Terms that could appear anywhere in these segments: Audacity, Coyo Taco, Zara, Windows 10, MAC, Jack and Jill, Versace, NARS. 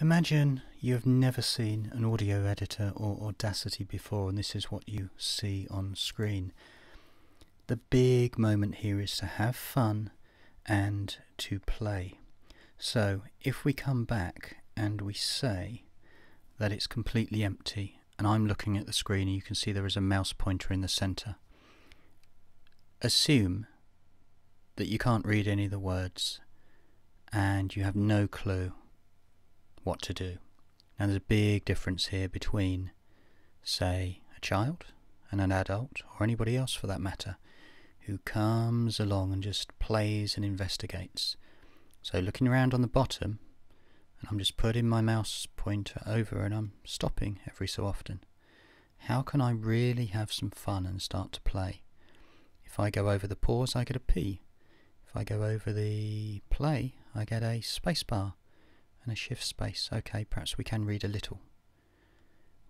Imagine you have never seen an audio editor or Audacity before, and this is what you see on screen. The big moment here is to have fun and to play. So if we come back and we say that it's completely empty and I'm looking at the screen and you can see there is a mouse pointer in the center, assume that you can't read any of the words and you have no clue what to do. Now there's a big difference here between, say, a child and an adult, or anybody else for that matter, who comes along and just plays and investigates. So looking around on the bottom, and I'm just putting my mouse pointer over and I'm stopping every so often. How can I really have some fun and start to play? If I go over the pause, I get a P. If I go over the play, I get a spacebar and a shift space. Okay, perhaps we can read a little.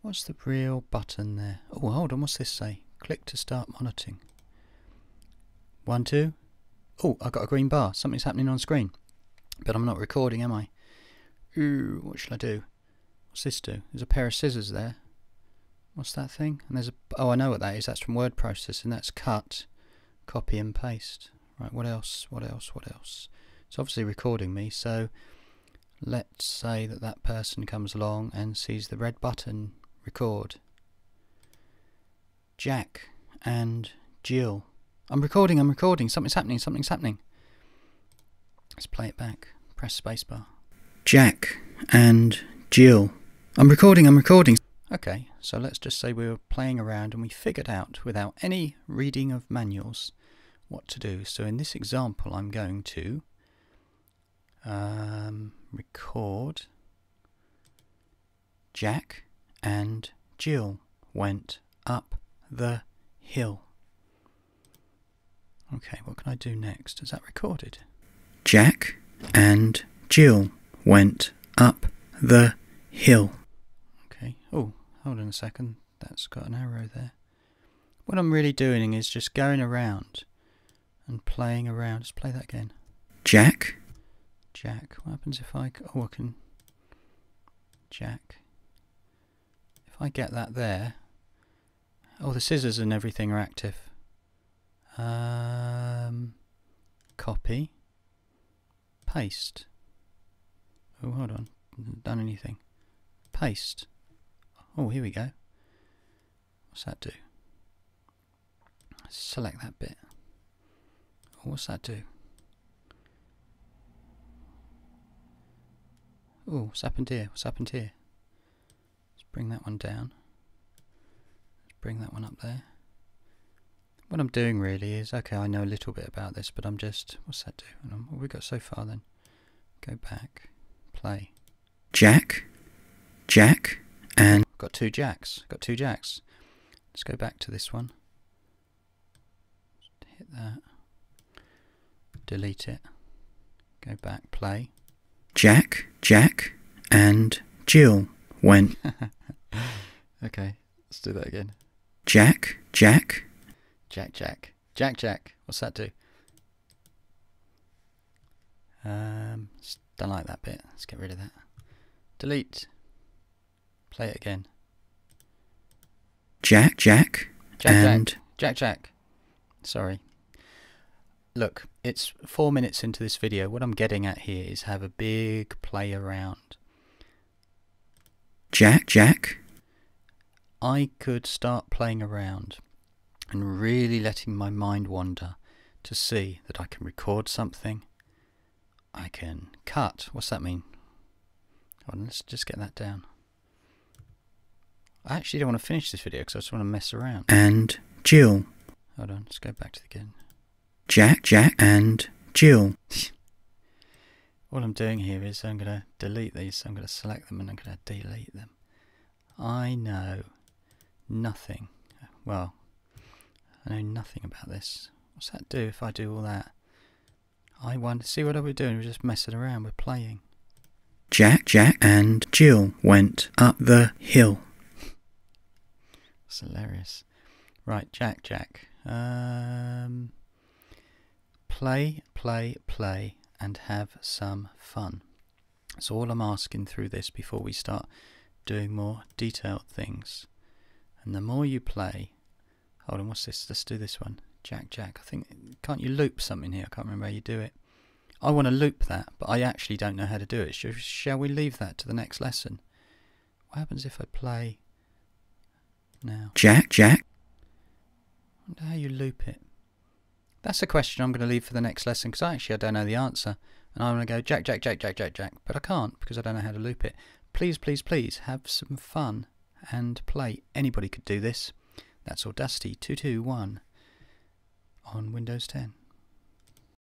What's the real button there? Oh, hold on, what's this say? Click to start monitoring. 1, 2. Oh, I got a green bar. Something's happening on screen. But I'm not recording, am I? Ooh, what shall I do? What's this do? There's a pair of scissors there. What's that thing? And there's a... oh, I know what that is. That's from word processing. That's cut, copy and paste. Right, what else? What else? What else? It's obviously recording me, so... let's say that that person comes along and sees the red button, record. Jack and Jill. I'm recording, something's happening, something's happening. Let's play it back, press spacebar. Jack and Jill. I'm recording. Okay, so let's just say we were playing around and we figured out, without any reading of manuals, what to do. So in this example I'm going to record. Jack and Jill went up the hill. Okay, what can I do next? Is that recorded? Jack and Jill went up the hill. Okay, oh, hold on a second. That's got an arrow there. What I'm really doing is just going around and playing around. Let's play that again. Jack, what happens if I... oh, I can... Jack. If I get that there... oh, the scissors and everything are active. Copy. Paste. Oh, hold on. I haven't done anything. Paste. Oh, here we go. What's that do? Select that bit. Oh, what's that do? Oh, what's happened here? What's happened here? Let's bring that one down. Let's bring that one up there. What I'm doing really is, okay, I know a little bit about this, but I'm just, what's that do? What have we got so far then? Go back, play. Jack, and... got two jacks, Let's go back to this one. Just hit that. Delete it. Go back, play. Jack, and Jill went... okay, let's do that again. Jack. What's that do? Don't like that bit. Let's get rid of that. Delete. Play it again. Jack. Sorry. Look, it's 4 minutes into this video. What I'm getting at here is have a big play around. Jack. I could start playing around and really letting my mind wander to see that I can record something. I can cut. What's that mean? Hold on, let's just get that down. I actually don't want to finish this video because I just want to mess around. And Jill. Hold on, let's go back to the again. Jack and Jill. All I'm doing here is I'm going to delete these. I'm going to select them and I'm going to delete them. I know nothing. Well, I know nothing about this. What's that do if I do all that? I wonder. See what I was doing? We're just messing around. We're playing. Jack and Jill went up the hill. That's hilarious. Right, Jack. Play, and have some fun. So all I'm asking through this before we start doing more detailed things, and the more you play, hold on, what's this? Let's do this one. Jack, Jack. I think, can't you loop something here? I can't remember how you do it. I want to loop that, but I actually don't know how to do it. Shall we leave that to the next lesson? What happens if I play now? Jack, Jack. I wonder how you loop it. That's a question I'm going to leave for the next lesson, because I don't know the answer. And I'm going to go Jack, Jack, Jack, Jack, Jack, Jack. But I can't, because I don't know how to loop it. Please, please, please have some fun and play. Anybody could do this. That's Audacity 2.2.1 on Windows 10.